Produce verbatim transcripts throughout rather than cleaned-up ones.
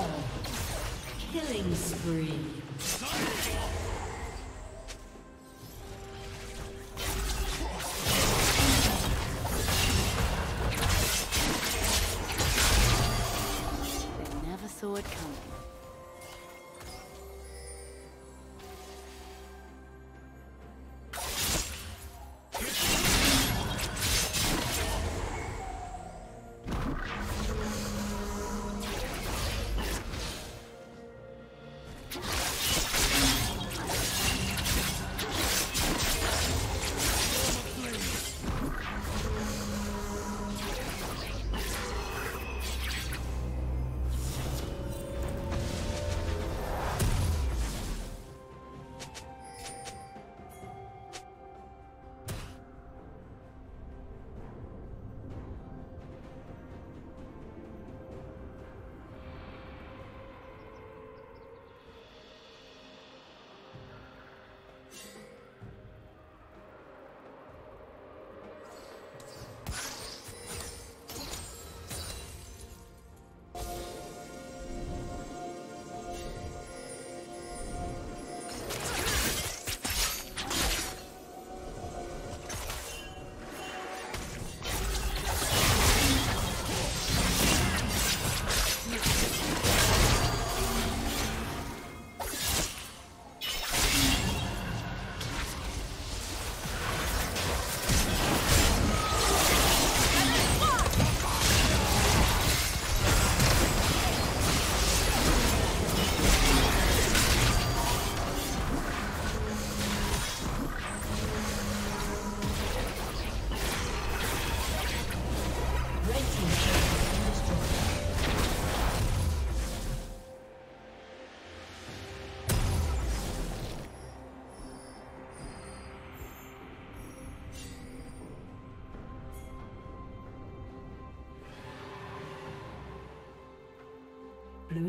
all. Killing spree. They never saw it coming. Blue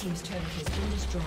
Team's turret has been destroyed.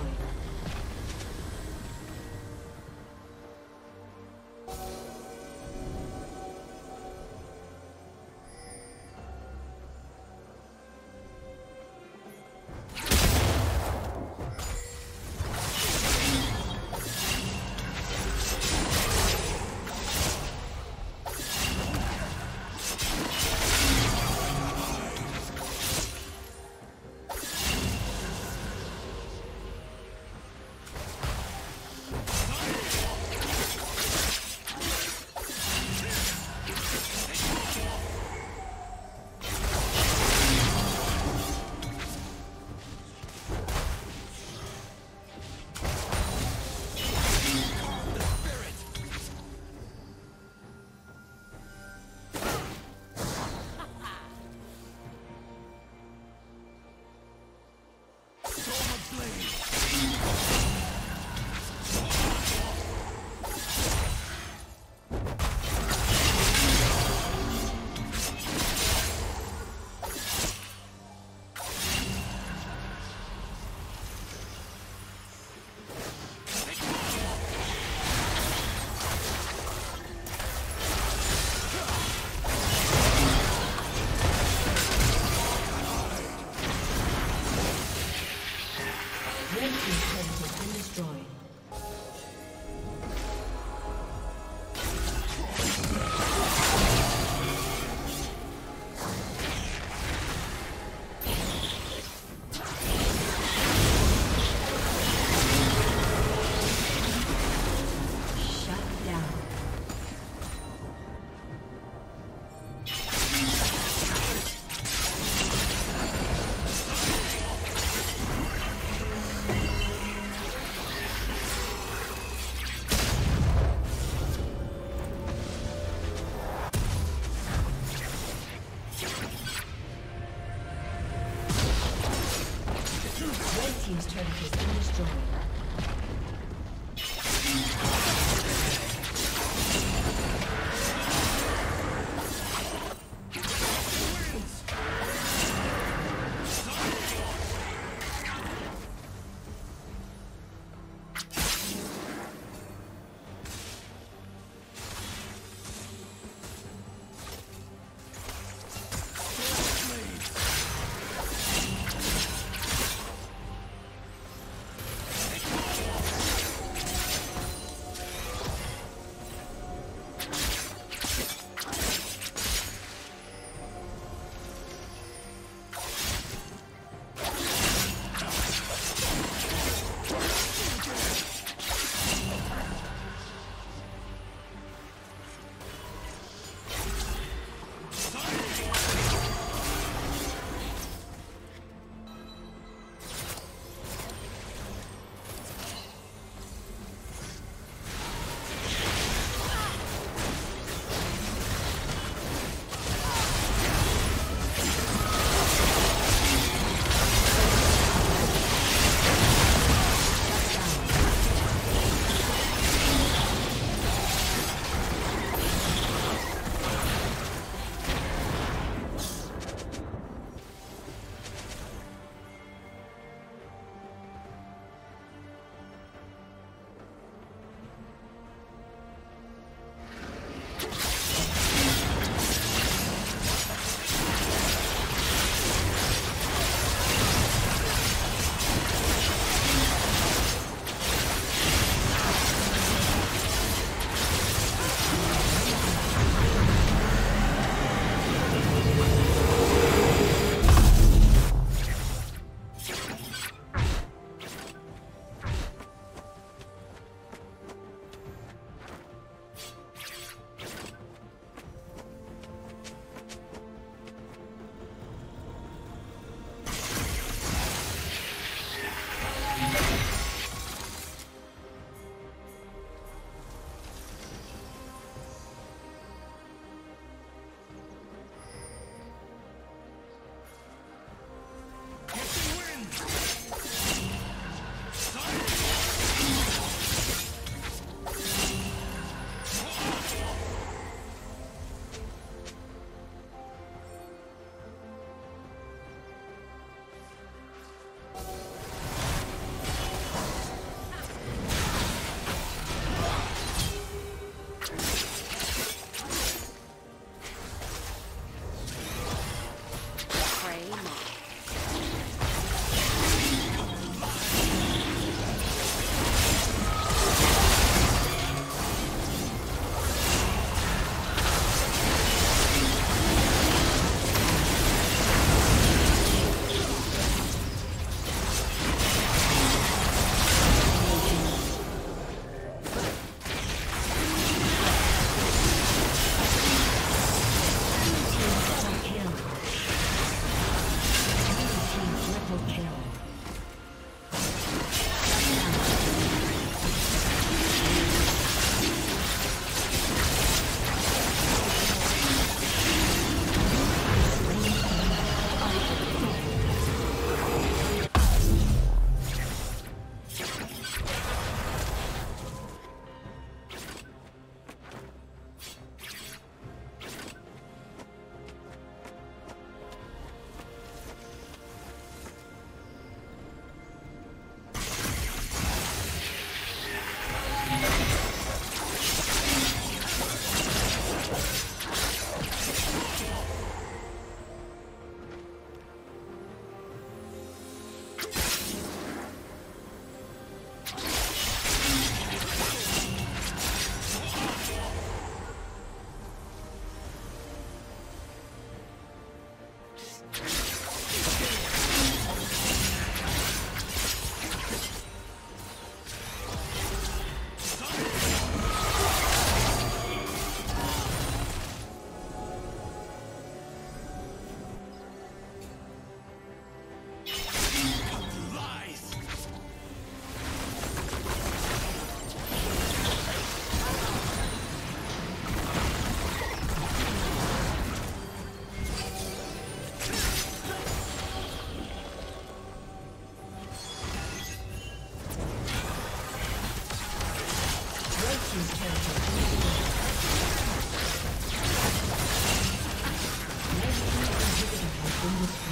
team's turret has been destroyed.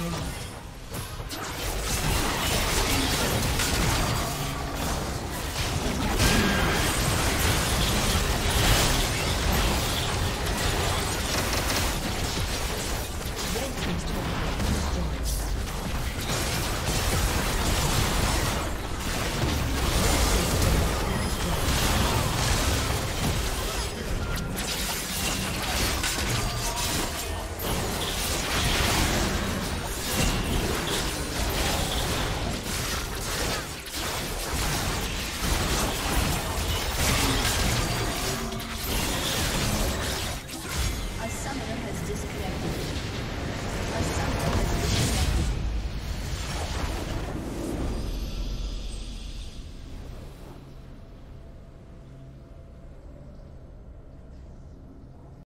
Rain.